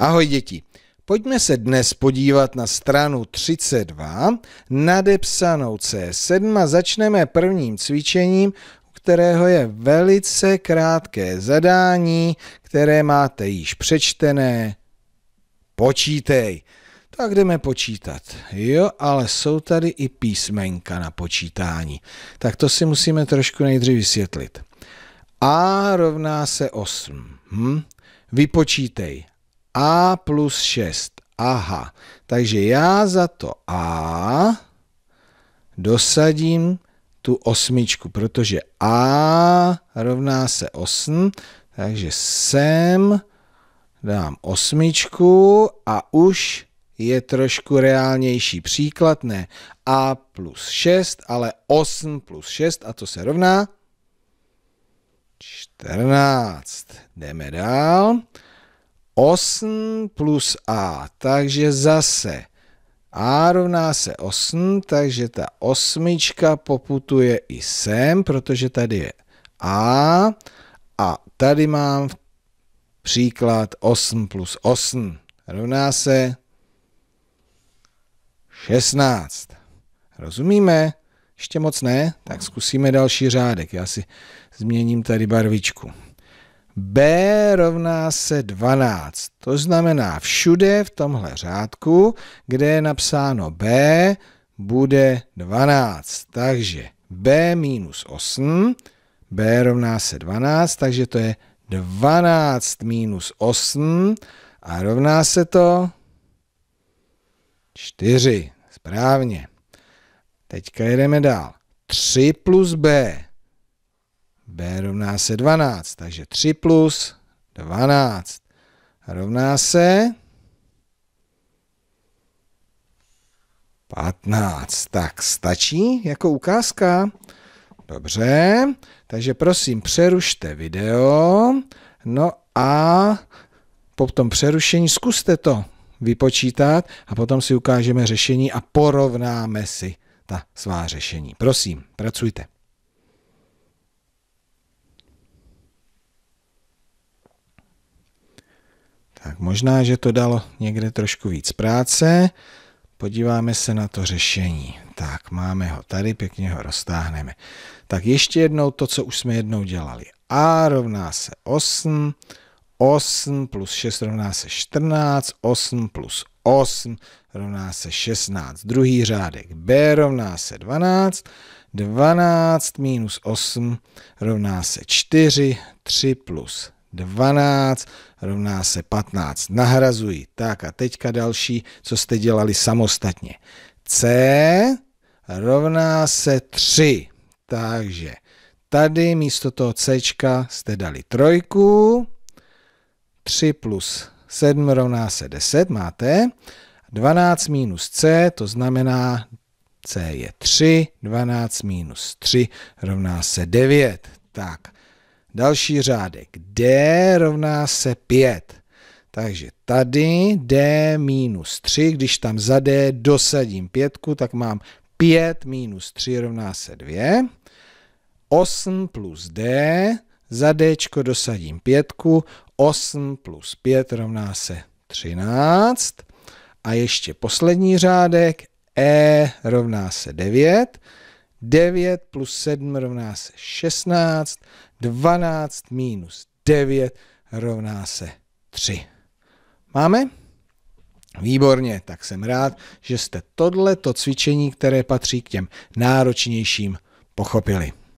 Ahoj děti, pojďme se dnes podívat na stranu 32, nadepsanou C7 a začneme prvním cvičením, u kterého je velice krátké zadání, které máte již přečtené. Počítej. Tak jdeme počítat. Jo, ale jsou tady i písmenka na počítání. Tak to si musíme trošku nejdřív vysvětlit. A rovná se 8. Vypočítej. A plus 6. Aha. Takže já za to A dosadím tu osmičku, protože A rovná se 8. Takže sem dám osmičku a už je trošku reálnější příklad, ne A plus 6, ale 8 plus 6 a to se rovná 14. Jdeme dál. 8 plus A, takže zase A rovná se 8, takže ta osmička poputuje i sem, protože tady je A a tady mám příklad 8 plus 8 rovná se 16. Rozumíme? Ještě moc ne? Tak zkusíme další řádek. Já si změním tady barvičku. B rovná se 12. To znamená všude v tomhle řádku, kde je napsáno B, bude 12. Takže B minus 8. B rovná se 12, takže to je 12 minus 8 a rovná se to 4. Správně. Teďka jdeme dál. 3 plus B. B rovná se 12, takže 3 plus 12 rovná se 15. Tak stačí jako ukázka? Dobře, takže prosím přerušte video, no a po tom přerušení zkuste to vypočítat a potom si ukážeme řešení a porovnáme si ta svá řešení. Prosím, pracujte. Tak možná, že to dalo někde trošku víc práce. Podíváme se na to řešení. Tak, máme ho tady, pěkně ho roztáhneme. Tak ještě jednou to, co už jsme jednou dělali. A rovná se 8, 8 plus 6 rovná se 14, 8 plus 8 rovná se 16. Druhý řádek. B rovná se 12, 12 minus 8 rovná se 4, 3 plus 12 rovná se 15. Nahrazuji. Tak a teďka další, co jste dělali samostatně. C rovná se 3. Takže tady místo toho C jste dali trojku. 3 plus 7 rovná se 10. Máte. 12 minus C, to znamená C je 3. 12 minus 3 rovná se 9. Tak. Další řádek. D rovná se 5. Takže tady D minus 3, když tam za D dosadím pětku, tak mám 5 minus 3 rovná se 2. 8 plus D, za D dosadím pětku, 8 plus 5 rovná se 13. A ještě poslední řádek. E rovná se 9. 9 plus 7 rovná se 16, 12 minus 9 rovná se 3. Máme? Výborně, tak jsem rád, že jste tohleto cvičení, které patří k těm náročnějším, pochopili.